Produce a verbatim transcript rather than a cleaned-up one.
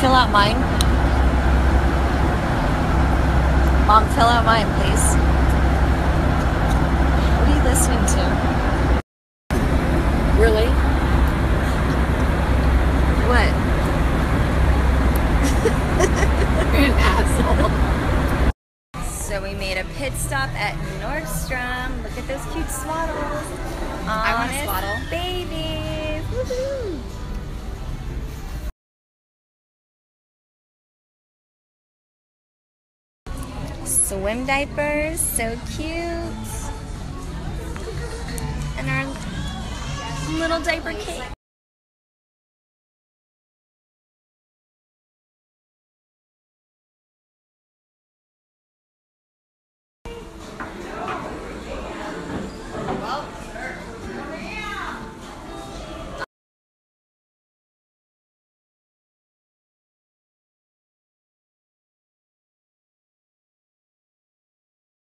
fill out mine? Mom, fill out mine, please. What are you listening to? Really? What? You're an asshole. So we made a pit stop at Nordstrom. Look at those cute swaddles. I want a swaddle. Baby. Woohoo! Swim diapers, so cute. And our little diaper cake.